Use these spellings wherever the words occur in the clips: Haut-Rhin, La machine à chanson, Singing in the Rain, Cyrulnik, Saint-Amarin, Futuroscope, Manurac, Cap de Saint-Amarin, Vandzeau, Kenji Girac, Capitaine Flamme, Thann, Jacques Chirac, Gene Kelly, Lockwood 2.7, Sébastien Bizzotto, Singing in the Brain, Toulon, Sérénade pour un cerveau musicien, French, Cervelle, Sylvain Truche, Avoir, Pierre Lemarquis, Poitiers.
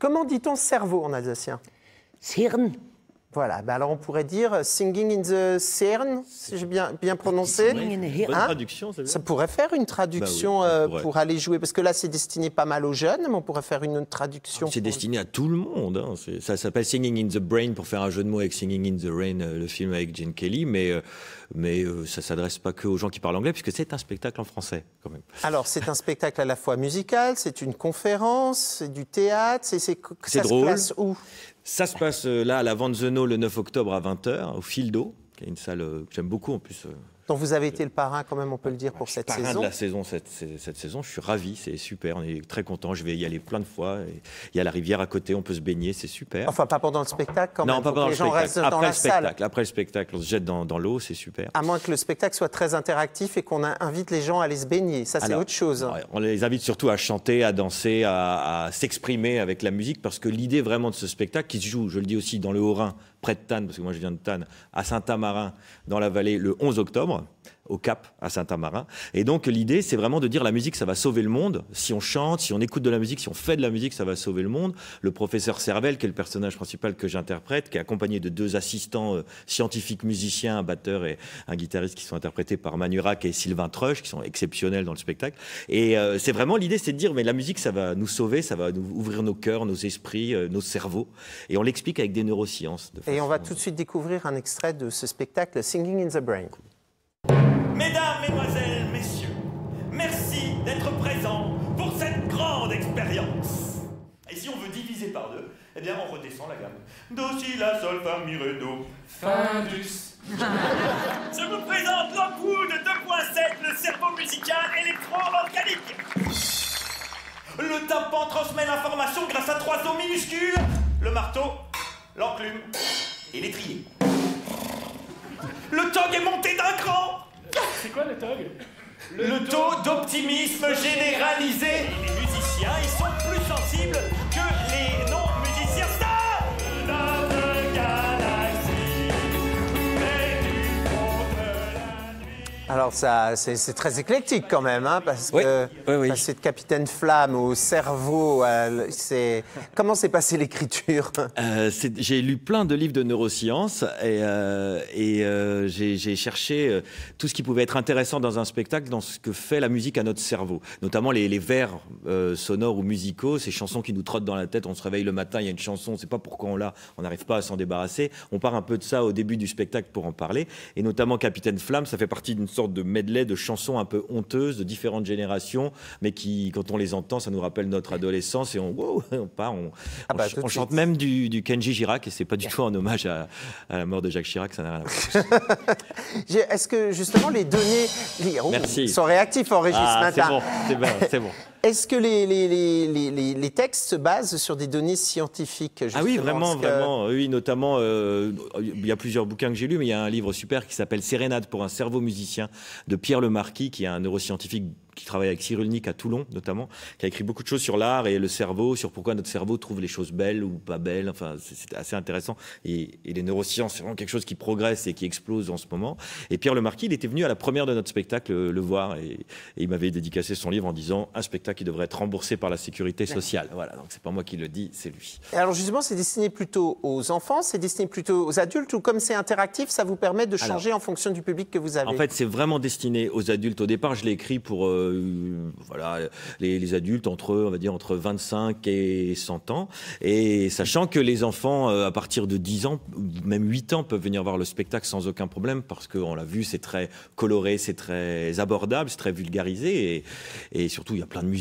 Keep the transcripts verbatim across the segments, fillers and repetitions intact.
Comment dit-on cerveau en alsacien? Cern. Voilà, bah alors on pourrait dire Singing in the Cern, si j'ai bien, bien prononcé. Oui. Bonne hein traduction, ça pourrait faire une traduction bah oui, euh, pour aller jouer, parce que là c'est destiné pas mal aux jeunes, mais on pourrait faire une traduction. Ah, c'est pour... destiné à tout le monde, hein. Ça s'appelle Singing in the Brain pour faire un jeu de mots avec Singing in the Rain, le film avec Gene Kelly, mais, mais ça ne s'adresse pas que aux gens qui parlent anglais, puisque c'est un spectacle en français quand même. Alors c'est un spectacle à la fois musical, c'est une conférence, c'est du théâtre, c'est ça drôle. Se place où? Ça se passe euh, là à la Vandzeau le neuf octobre à vingt heures, au Fil d'eau, qui est une salle euh, que j'aime beaucoup en plus. Euh, Donc vous avez été le parrain quand même, on peut le dire, ouais, pour cette parrain saison. Parrain de la saison, cette, cette, cette saison, je suis ravi, c'est super, on est très content. Je vais y aller plein de fois. Il y a la rivière à côté, on peut se baigner, c'est super. Enfin, pas pendant le spectacle quand non, même, pas pendant les le gens spectacle. Restent après dans la salle. Après le spectacle, on se jette dans, dans l'eau, c'est super. À moins que le spectacle soit très interactif et qu'on invite les gens à aller se baigner, ça c'est autre chose. Hein. On les invite surtout à chanter, à danser, à, à s'exprimer avec la musique, parce que l'idée vraiment de ce spectacle, qui se joue, je le dis aussi, dans le Haut-Rhin, près de Thann, parce que moi je viens de Thann, à Saint-Amarin, dans la vallée, le onze octobre, au Cap, à Saint-Amarin. Et donc l'idée, c'est vraiment de dire la musique, ça va sauver le monde. Si on chante, si on écoute de la musique, si on fait de la musique, ça va sauver le monde. Le professeur Cervelle, qui est le personnage principal que j'interprète, qui est accompagné de deux assistants euh, scientifiques musiciens, un batteur et un guitariste, qui sont interprétés par Manurac et Sylvain Truche, qui sont exceptionnels dans le spectacle. Et euh, c'est vraiment l'idée, c'est de dire, mais la musique, ça va nous sauver, ça va nous ouvrir nos cœurs, nos esprits, euh, nos cerveaux. Et on l'explique avec des neurosciences. De façon... Et on va tout de suite découvrir un extrait de ce spectacle, Singing in the Brain. Mesdames, Mesdemoiselles, Messieurs, merci d'être présents pour cette grande expérience. Et si on veut diviser par deux, eh bien on redescend la gamme. Do, si, la, sol, fa, mi, ré, do. Findus. Je vous présente Lockwood deux point sept, le cerveau musical électro-organique. Le tympan transmet l'information grâce à trois os minuscules, le marteau, l'enclume et l'étrier. Le tog est monté d'un cran. C'est quoi le tog? Le, le taux d'optimisme généralisé. Les musiciens, ils sont plus sensibles que les non-musiciens. Alors ça, c'est très éclectique quand même, hein, parce oui. que oui, oui. passer de Capitaine Flamme au cerveau, euh, c'est comment s'est passée l'écriture? euh, J'ai lu plein de livres de neurosciences et, euh, et euh, j'ai cherché euh, tout ce qui pouvait être intéressant dans un spectacle, dans ce que fait la musique à notre cerveau, notamment les, les vers euh, sonores ou musicaux, ces chansons qui nous trottent dans la tête. On se réveille le matin, il y a une chanson, on ne sait pas pourquoi on l'a, on n'arrive pas à s'en débarrasser. On part un peu de ça au début du spectacle pour en parler, et notamment Capitaine Flamme, ça fait partie d'une sorte de medley de chansons un peu honteuses de différentes générations, mais qui, quand on les entend, ça nous rappelle notre adolescence et on, wow, on part, on, ah bah, on, ch on chante même du, du Kenji Girac, et c'est pas du tout un hommage à, à la mort de Jacques Chirac, ça n'a rien à voir. Est-ce que justement les données oh, sont réactifs en Régis ah, ce matin? C'est bon, c'est bon. Est-ce que les, les, les, les, les textes se basent sur des données scientifiques? Ah oui, vraiment, que... vraiment. Oui, notamment, euh, il y a plusieurs bouquins que j'ai lus, mais il y a un livre super qui s'appelle Sérénade pour un cerveau musicien de Pierre Lemarquis, qui est un neuroscientifique qui travaille avec Cyrulnik à Toulon, notamment, qui a écrit beaucoup de choses sur l'art et le cerveau, sur pourquoi notre cerveau trouve les choses belles ou pas belles. Enfin, c'est assez intéressant. Et, et les neurosciences, c'est vraiment quelque chose qui progresse et qui explose en ce moment. Et Pierre Lemarquis, il était venu à la première de notre spectacle le voir, et, et il m'avait dédicacé son livre en disant un spectacle qui devrait être remboursé par la sécurité sociale. Voilà, donc c'est pas moi qui le dis, c'est lui. Et alors justement, c'est destiné plutôt aux enfants, c'est destiné plutôt aux adultes, ou comme c'est interactif, ça vous permet de changer alors, en fonction du public que vous avez? En fait, c'est vraiment destiné aux adultes. Au départ, je l'ai écrit pour euh, voilà, les, les adultes entre, on va dire, entre vingt-cinq et cent ans, et sachant que les enfants à partir de dix ans, même huit ans, peuvent venir voir le spectacle sans aucun problème, parce qu'on l'a vu, c'est très coloré, c'est très abordable, c'est très vulgarisé, et, et surtout il y a plein de musique.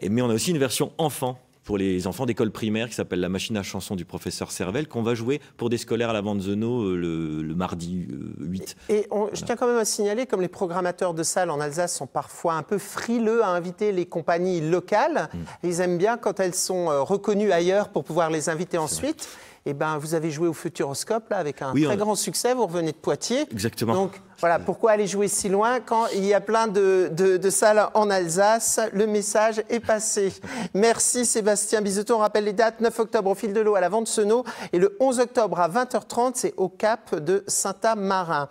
Et, mais on a aussi une version enfant pour les enfants d'école primaire qui s'appelle La machine à chanson du professeur Cervelle, qu'on va jouer pour des scolaires à la Vandzeau le, le mardi huit. Et on, voilà. Je tiens quand même à signaler, comme les programmateurs de salles en Alsace sont parfois un peu frileux à inviter les compagnies locales, mmh. ils aiment bien quand elles sont reconnues ailleurs pour pouvoir les inviter ensuite. Eh ben, vous avez joué au Futuroscope là, avec un oui, très on... grand succès, vous revenez de Poitiers. Exactement. Donc voilà, pourquoi aller jouer si loin quand il y a plein de, de, de salles en Alsace? Le message est passé. Merci Sébastien Bizzotto. On rappelle les dates, neuf octobre au Fil de l'eau à la Vandzeau et le onze octobre à vingt heures trente, c'est au Cap de Saint-Amarin.